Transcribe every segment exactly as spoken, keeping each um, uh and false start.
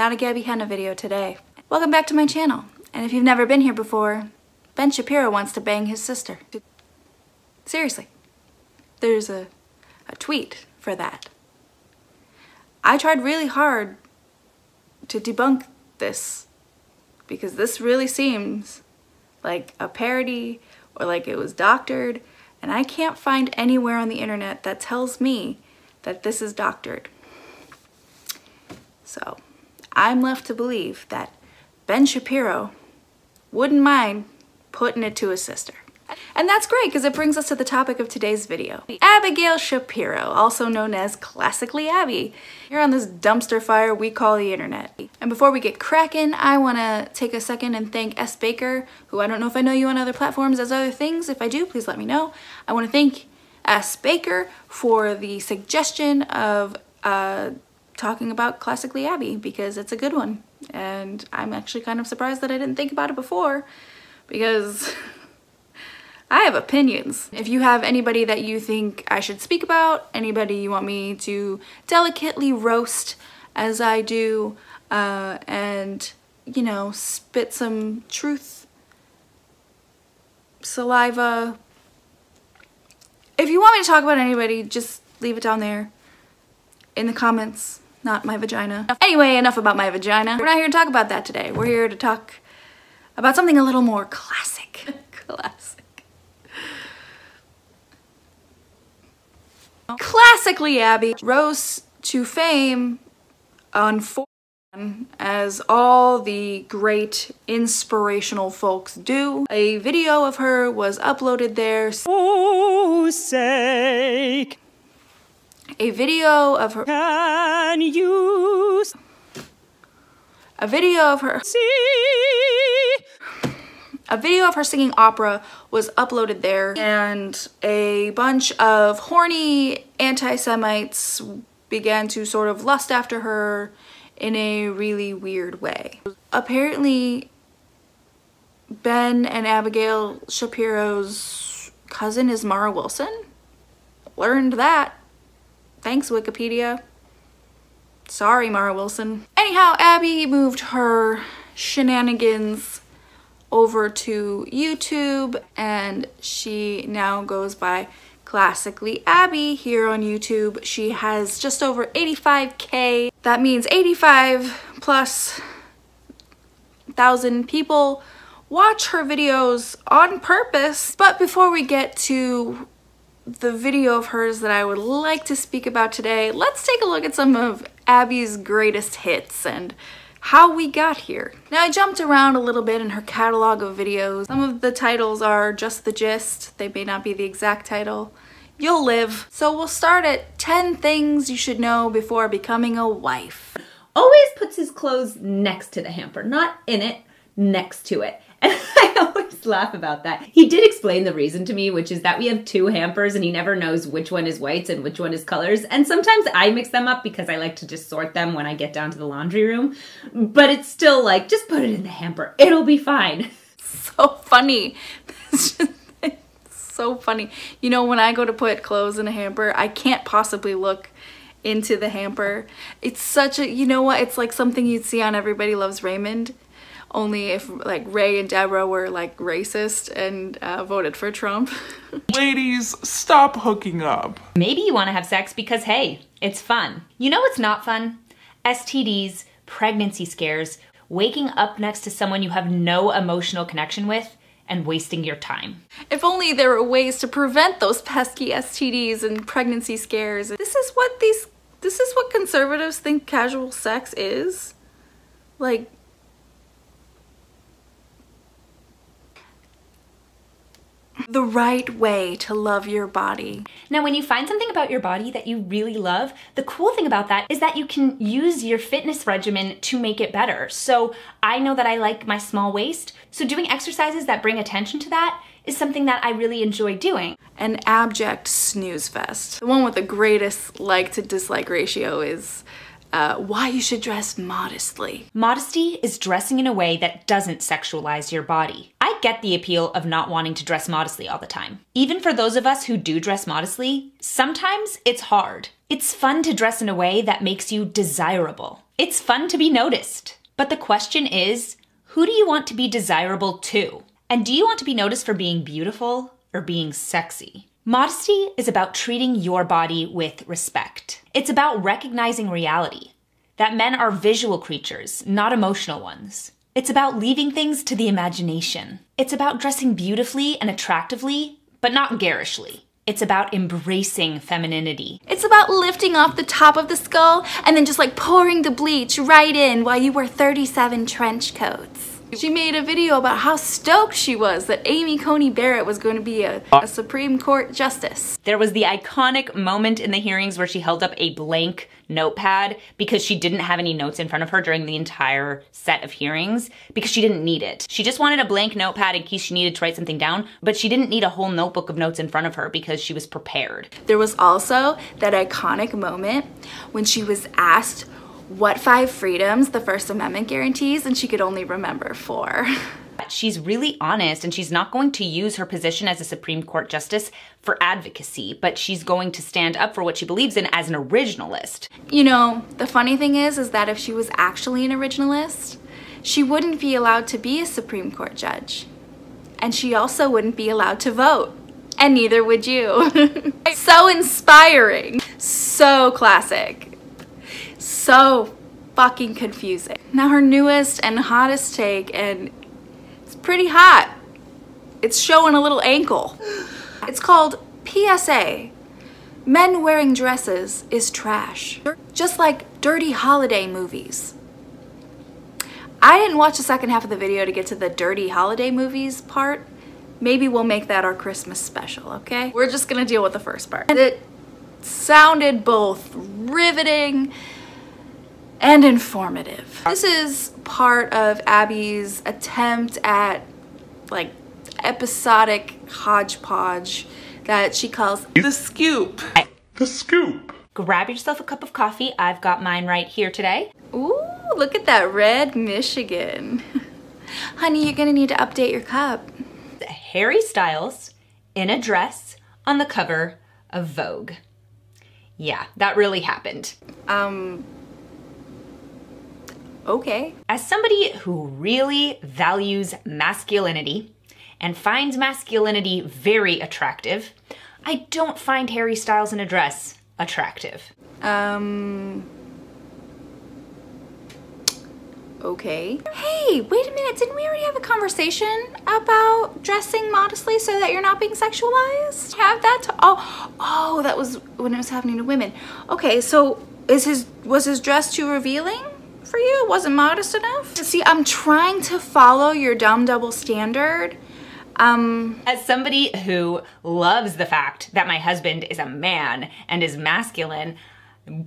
Not a Gabby Hanna video today. Welcome back to my channel. And if you've never been here before, Ben Shapiro wants to bang his sister. Seriously. There's a, a tweet for that. I tried really hard to debunk this because this really seems like a parody or like it was doctored, and I can't find anywhere on the internet that tells me that this is doctored. So I'm left to believe that Ben Shapiro wouldn't mind putting it to his sister. And that's great because it brings us to the topic of today's video. Abigail Shapiro, also known as Classically Abby, here on this dumpster fire we call the internet. And before we get cracking, I want to take a second and thank S. Baker, who I don't know if I know you on other platforms as other things. If I do, please let me know. I want to thank S. Baker for the suggestion of uh, talking about Classically Abby because it's a good one. And I'm actually kind of surprised that I didn't think about it before because I have opinions. If you have anybody that you think I should speak about, anybody you want me to delicately roast as I do, uh, and, you know, spit some truth, saliva. If you want me to talk about anybody, just leave it down there in the comments, not my vagina. Anyway, enough about my vagina. We're not here to talk about that today. We're here to talk about something a little more classic. Classic. Classically Abby rose to fame on four chan as all the great inspirational folks do. A video of her was uploaded there. Oh, sake. A video of her. Can you? A video of her. See. A video of her singing opera was uploaded there, and a bunch of horny anti-Semites began to sort of lust after her in a really weird way. Apparently, Ben and Abigail Shapiro's cousin is Mara Wilson. Learned that. Thanks, Wikipedia. Sorry, Mara Wilson. Anyhow, Abby moved her shenanigans over to YouTube, and she now goes by Classically Abby here on YouTube. She has just over eighty-five K. That means eighty-five plus thousand people watch her videos on purpose. But before we get to the video of hers that I would like to speak about today, let's take a look at some of Abby's greatest hits and how we got here. Now, I jumped around a little bit in her catalog of videos. Some of the titles are just the gist. They may not be the exact title. You'll live. So we'll start at ten things you should know before becoming a wife. Always puts his clothes next to the hamper, not in it, next to it. And I always laugh about that. He did explain the reason to me, which is that we have two hampers and he never knows which one is whites and which one is colors. And sometimes I mix them up because I like to just sort them when I get down to the laundry room. But it's still like, just put it in the hamper. It'll be fine. So funny. It's just, it's so funny. You know, when I go to put clothes in a hamper, I can't possibly look into the hamper. It's such a, you know what? It's like something you'd see on Everybody Loves Raymond. Only if, like, Ray and Deborah were, like, racist and uh, voted for Trump. Ladies, stop hooking up. Maybe you want to have sex because, hey, it's fun. You know what's not fun? S T Ds, pregnancy scares, waking up next to someone you have no emotional connection with, and wasting your time. If only there were ways to prevent those pesky S T Ds and pregnancy scares. This is what these, this is what conservatives think casual sex is. Like, the right way to love your body. Now, when you find something about your body that you really love, the cool thing about that is that you can use your fitness regimen to make it better. So I know that I like my small waist, so doing exercises that bring attention to that is something that I really enjoy doing. An abject snooze fest. The one with the greatest like to dislike ratio is Uh, why you should dress modestly. Modesty is dressing in a way that doesn't sexualize your body. I get the appeal of not wanting to dress modestly all the time. Even for those of us who do dress modestly, sometimes it's hard. It's fun to dress in a way that makes you desirable. It's fun to be noticed, but the question is, who do you want to be desirable to? And do you want to be noticed for being beautiful or being sexy? Modesty is about treating your body with respect. It's about recognizing reality, that men are visual creatures, not emotional ones. It's about leaving things to the imagination. It's about dressing beautifully and attractively, but not garishly. It's about embracing femininity. It's about lifting off the top of the skull and then just like pouring the bleach right in while you wear thirty-seven trench coats. She made a video about how stoked she was that Amy Coney Barrett was going to be a, a Supreme Court justice. There was the iconic moment in the hearings where she held up a blank notepad because she didn't have any notes in front of her during the entire set of hearings because she didn't need it. She just wanted a blank notepad in case she needed to write something down, but she didn't need a whole notebook of notes in front of her because she was prepared. There was also that iconic moment when she was asked what five freedoms the First Amendment guarantees, and she could only remember four. She's really honest, and she's not going to use her position as a Supreme Court justice for advocacy, but she's going to stand up for what she believes in as an originalist. You know, the funny thing is, is that if she was actually an originalist, she wouldn't be allowed to be a Supreme Court judge. And she also wouldn't be allowed to vote. And neither would you. So inspiring. So classic. So fucking confusing. Now her newest and hottest take, and pretty hot. It's showing a little ankle. It's called P S A. Men wearing dresses is trash. Just like dirty holiday movies. I didn't watch the second half of the video to get to the dirty holiday movies part. Maybe we'll make that our Christmas special, okay? We're just gonna deal with the first part. And it sounded both riveting and informative. This is part of Abby's attempt at like episodic hodgepodge that she calls The Scoop. The Scoop. Grab yourself a cup of coffee. I've got mine right here today. Ooh, look at that red Michigan. Honey, you're gonna need to update your cup. Harry Styles in a dress on the cover of Vogue. Yeah, that really happened. Um. Okay. As somebody who really values masculinity and finds masculinity very attractive, I don't find Harry Styles in a dress attractive. Um... Okay. Hey, wait a minute, didn't we already have a conversation about dressing modestly so that you're not being sexualized? Have that to- oh, oh, that was when it was happening to women. Okay, so is his- was his dress too revealing? For you? Wasn't modest enough? See, I'm trying to follow your dumb double standard. Um, As somebody who loves the fact that my husband is a man and is masculine, seeing a man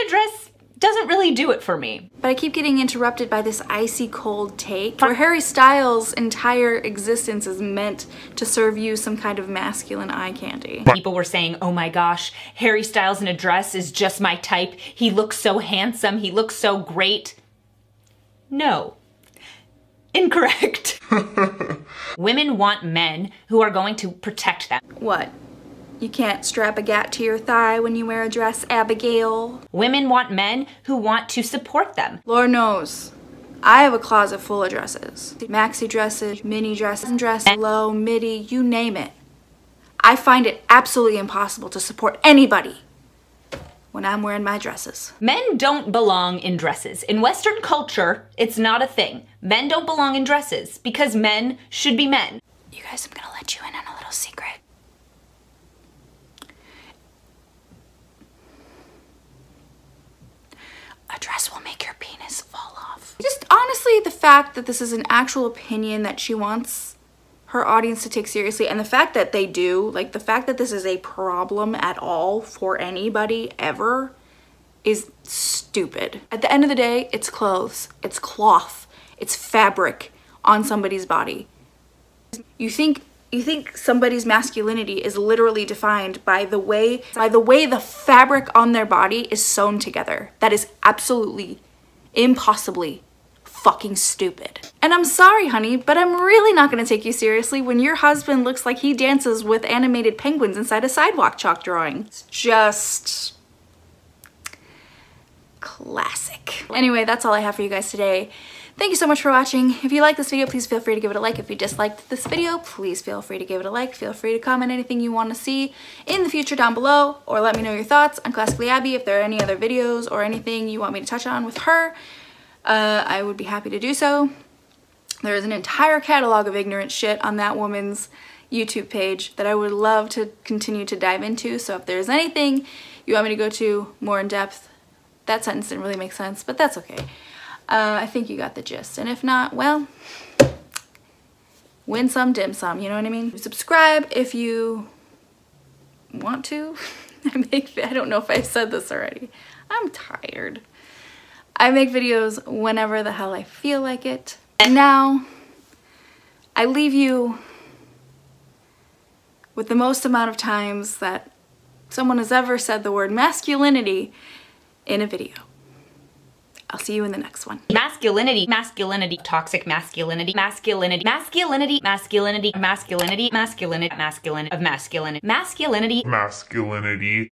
in a dress doesn't really do it for me. But I keep getting interrupted by this icy cold take where Harry Styles' entire existence is meant to serve you some kind of masculine eye candy. People were saying, oh my gosh, Harry Styles in a dress is just my type. He looks so handsome. He looks so great. No. Incorrect. Women want men who are going to protect them. What? You can't strap a gat to your thigh when you wear a dress, Abigail. Women want men who want to support them. Lord knows, I have a closet full of dresses. Maxi dresses, mini dresses, dress low, midi, you name it. I find it absolutely impossible to support anybody when I'm wearing my dresses. Men don't belong in dresses. In Western culture, it's not a thing. Men don't belong in dresses because men should be men. You guys, I'm gonna let you in on a little secret. A dress will make your penis fall off. Just honestly, the fact that this is an actual opinion that she wants her audience to take seriously, and the fact that they do, like the fact that this is a problem at all for anybody ever is stupid. At the end of the day, it's clothes, it's cloth, it's fabric on somebody's body. You think you think somebody's masculinity is literally defined by the way by the way the fabric on their body is sewn together. That is absolutely, impossibly fucking stupid. And I'm sorry, honey, but I'm really not gonna take you seriously when your husband looks like he dances with animated penguins inside a sidewalk chalk drawing. It's just... classic. Anyway, that's all I have for you guys today. Thank you so much for watching. If you like this video, please feel free to give it a like. If you disliked this video, please feel free to give it a like. Feel free to comment anything you want to see in the future down below, or let me know your thoughts on Classically Abby. If there are any other videos or anything you want me to touch on with her, uh, I would be happy to do so. There is an entire catalog of ignorant shit on that woman's YouTube page that I would love to continue to dive into. So if there's anything you want me to go to more in depth, that sentence didn't really make sense, but that's okay. Uh, I think you got the gist, and if not, well, win some, dim some, you know what I mean? Subscribe if you want to. I make, I don't know if I've said this already. I'm tired. I make videos whenever the hell I feel like it. And now, I leave you with the most amount of times that someone has ever said the word masculinity in a video. I'll see you in the next one. Masculinity, masculinity, toxic masculinity, masculinity, masculinity, masculinity, masculinity, masculinity, masculinity, masculinity, masculinity, masculinity, masculinity.